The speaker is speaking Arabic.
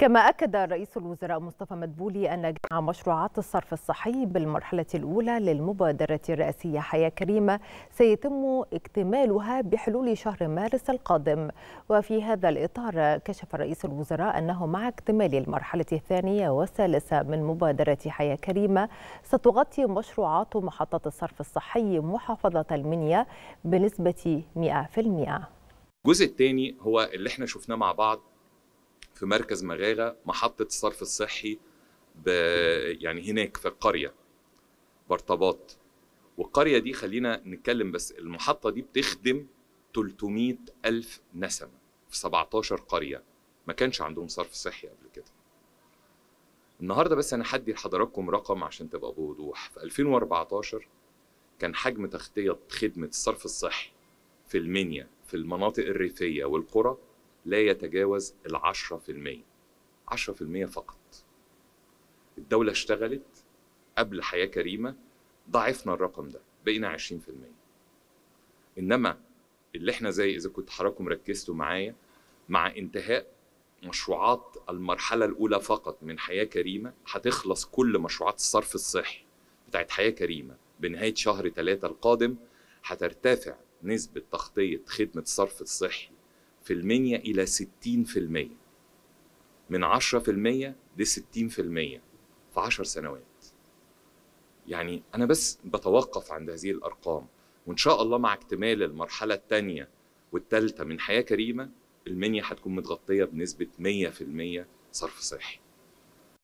كما أكد رئيس الوزراء مصطفى مدبولي أن جمع مشروعات الصرف الصحي بالمرحلة الأولى للمبادرة الرئاسية حياة كريمة سيتم اكتمالها بحلول شهر مارس القادم. وفي هذا الإطار كشف رئيس الوزراء أنه مع اكتمال المرحلة الثانية والثالثة من مبادرة حياة كريمة ستغطي مشروعات محطة الصرف الصحي محافظة المنيا بنسبة 100%. الجزء الثاني هو اللي احنا شفناه مع بعض في مركز مغاغة، محطة الصرف الصحي يعني هناك في القرية برطباط، والقرية دي خلينا نتكلم بس المحطة دي بتخدم 300 ألف نسمة في 17 قرية ما كانش عندهم صرف صحي قبل كده. النهاردة بس أنا هدي لحضراتكم رقم عشان تبقى بوضوح، في 2014 كان حجم تغطية خدمة الصرف الصحي في المنيا في المناطق الريفية والقرى لا يتجاوز 10%، 10% فقط. الدولة اشتغلت قبل حياة كريمة ضعفنا الرقم ده، بقينا 20%. إنما اللي احنا زي إذا كنت حضراتكم ركزتوا معايا مع انتهاء مشروعات المرحلة الأولى فقط من حياة كريمة هتخلص كل مشروعات الصرف الصحي بتاعت حياة كريمة بنهاية شهر 3 القادم، هترتفع نسبة تغطية خدمة الصرف الصحي في المنيا إلى 60%، من 10% دي 60% في 10 سنوات. يعني أنا بس بتوقف عند هذه الأرقام، وإن شاء الله مع اكتمال المرحلة الثانية والثالثة من حياة كريمة المنيا هتكون متغطية بنسبة 100% صرف صحي.